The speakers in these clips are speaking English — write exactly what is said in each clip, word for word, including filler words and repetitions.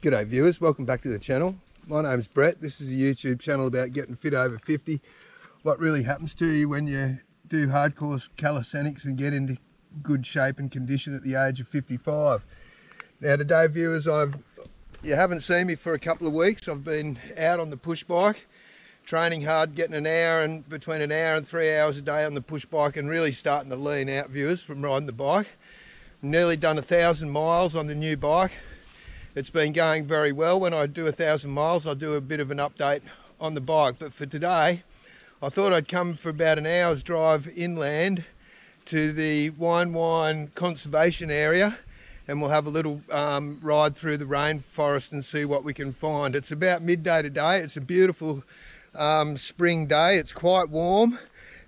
G'day viewers, welcome back to the channel. My name's Brett. This is a YouTube channel about getting fit over fifty. What really happens to you when you do hardcore calisthenics and get into good shape and condition at the age of fifty-five. Now today viewers, I've you haven't seen me for a couple of weeks. I've been out on the push bike, training hard, getting an hour and between an hour and three hours a day on the push bike and really starting to lean out viewers from riding the bike. Nearly done a thousand miles on the new bike. It's been going very well. When I do a thousand miles, I'll do a bit of an update on the bike. But for today, I thought I'd come for about an hour's drive inland to the Whian Whian Conservation Area, and we'll have a little um, ride through the rainforest and see what we can find. It's about midday today. It's a beautiful um, spring day. It's quite warm,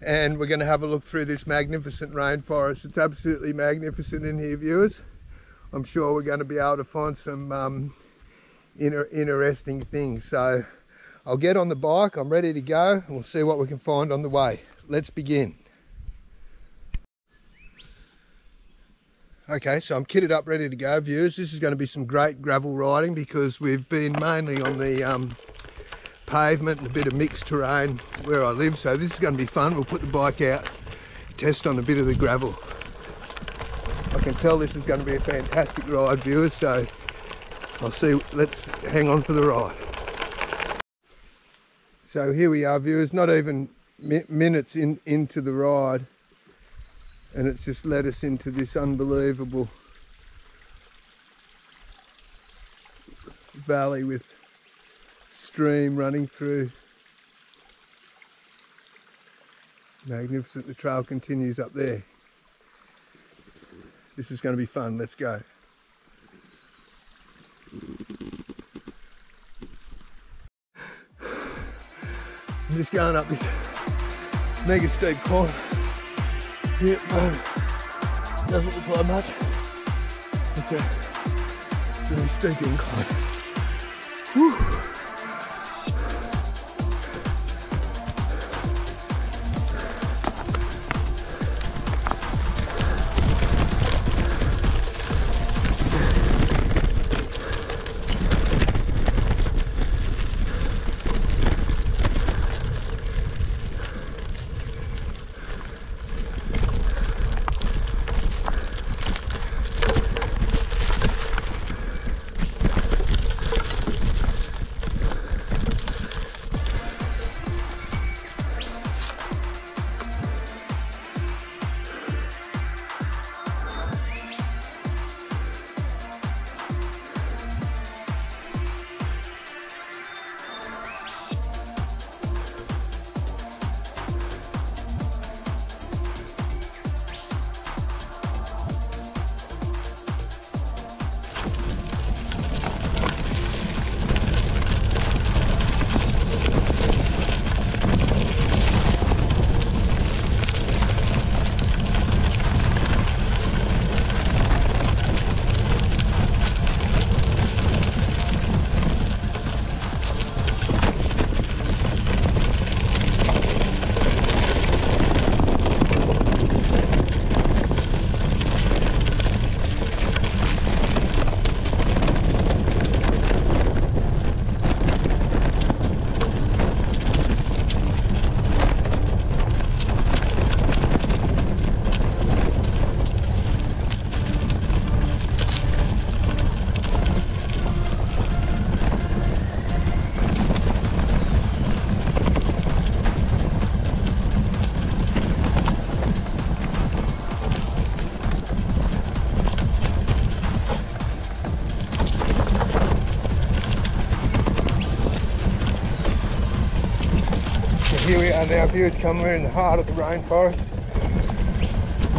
and we're going to have a look through this magnificent rainforest. It's absolutely magnificent in here, viewers. I'm sure we're going to be able to find some um, inter interesting things. So I'll get on the bike, I'm ready to go, and we'll see what we can find on the way. Let's begin. Okay, so I'm kitted up, ready to go, viewers. This is going to be some great gravel riding because we've been mainly on the um, pavement and a bit of mixed terrain where I live. So this is going to be fun. We'll put the bike out, test on a bit of the gravel. I can tell this is going to be a fantastic ride, viewers, so I'll see, let's hang on for the ride. So here we are, viewers, not even mi minutes in into the ride, and it's just led us into this unbelievable valley with stream running through. Magnificent, the trail continues up there. This is going to be fun, let's go. I'm just going up this mega steep corner. Here, oh, doesn't look like much. It's a really steep incline. Whew. Here we are now, viewers, come we're in the heart of the rainforest.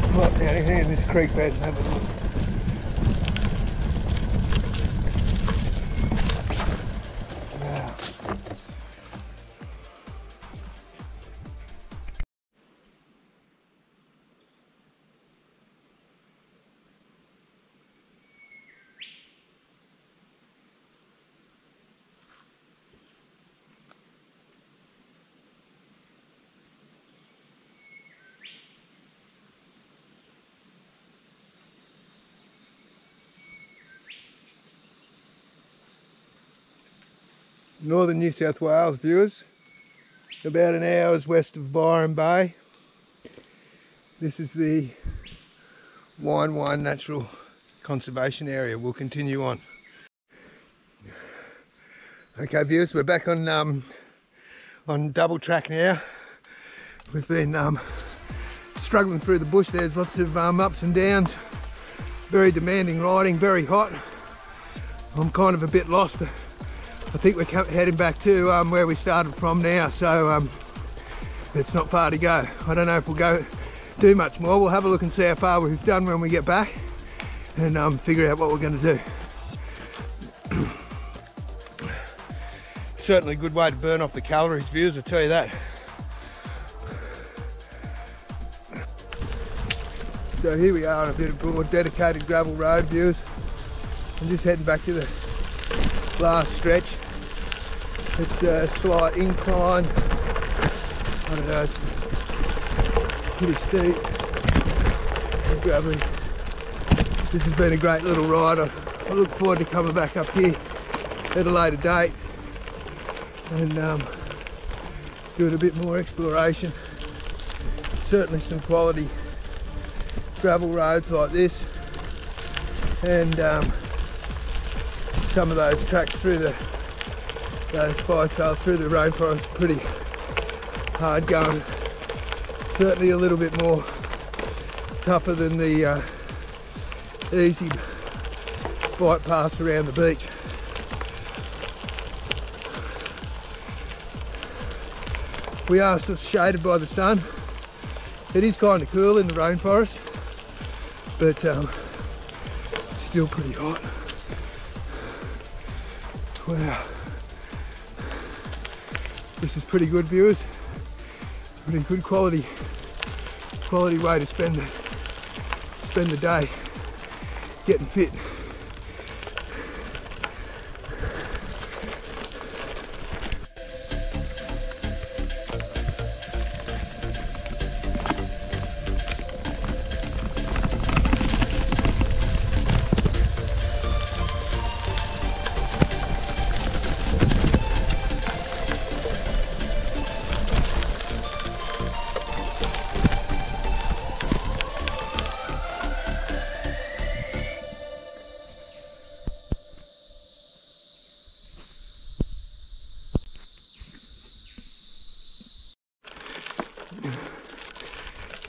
Come up down here in this creek bed and have a look. Wow. Northern New South Wales viewers, about an hour's west of Byron Bay. This is the Whian Whian Natural Conservation Area. We'll continue on. Okay viewers, we're back on um, on double track now. We've been um, struggling through the bush. There's lots of um, ups and downs, very demanding riding, very hot. I'm kind of a bit lost, but I think we're heading back to um, where we started from now, so um, it's not far to go. I don't know if we'll go do much more. We'll have a look and see how far we've done when we get back and um, figure out what we're going to do. Certainly a good way to burn off the calories, viewers, I'll tell you that. So here we are on a bit of broad dedicated gravel road, viewers. I'm just heading back to the last stretch. It's a slight incline. I don't know, it's pretty steep and gravelly. This has been a great little ride. I, I look forward to coming back up here at a later date and um, doing a bit more exploration. Certainly some quality gravel roads like this, and um, some of those tracks through the those fire trails through the rainforest are pretty hard going. Certainly a little bit more tougher than the uh, easy bike paths around the beach. We are sort of shaded by the sun. It is kind of cool in the rainforest, but um, it's still pretty hot. Wow, this is pretty good, viewers. Pretty good quality, quality way to spend the spend the day, getting fit.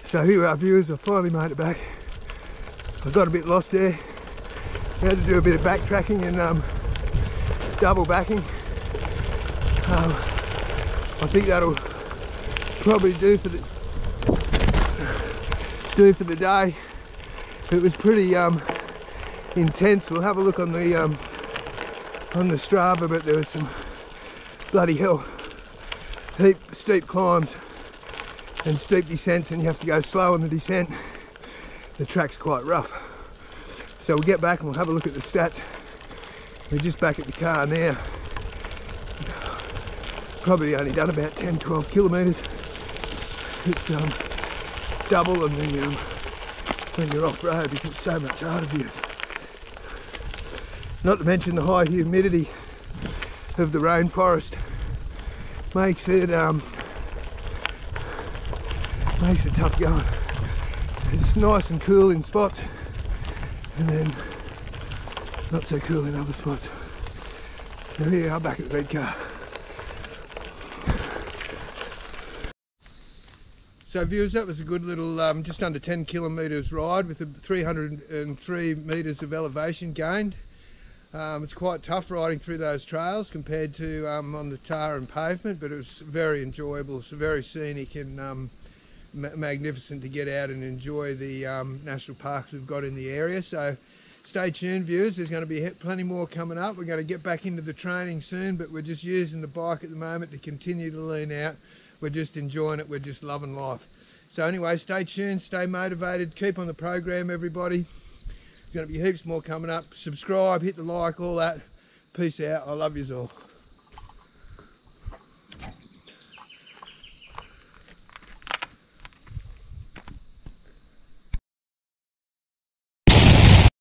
So here we are, viewers, I finally made it back. I got a bit lost there. I had to do a bit of backtracking and um, double backing. Um, I think that'll probably do for the do for the day. It was pretty um, intense. We'll have a look on the um, on the Strava, but there was some bloody hell, heap steep climbs and steep descents, and you have to go slow on the descent. The track's quite rough. So we'll get back and we'll have a look at the stats. We're just back at the car now. Probably only done about ten, twelve kilometres. It's um, double, and then um, when you're off road it gets so much harder for you. Not to mention the high humidity of the rainforest makes it um, makes it tough going. It's nice and cool in spots, and then not so cool in other spots. So here we are back at the red car. So viewers, that was a good little um, just under ten kilometres ride with a three hundred and three metres of elevation gained. Um, it's quite tough riding through those trails compared to um, on the tar and pavement, but it was very enjoyable. It's very scenic and um, magnificent to get out and enjoy the um, national parks we've got in the area. So stay tuned, viewers, there's going to be plenty more coming up. We're going to get back into the training soon, but we're just using the bike at the moment to continue to lean out. We're just enjoying it, we're just loving life. So anyway, stay tuned, stay motivated, keep on the program everybody. There's going to be heaps more coming up. Subscribe, hit the like, all that. Peace out, I love yous all.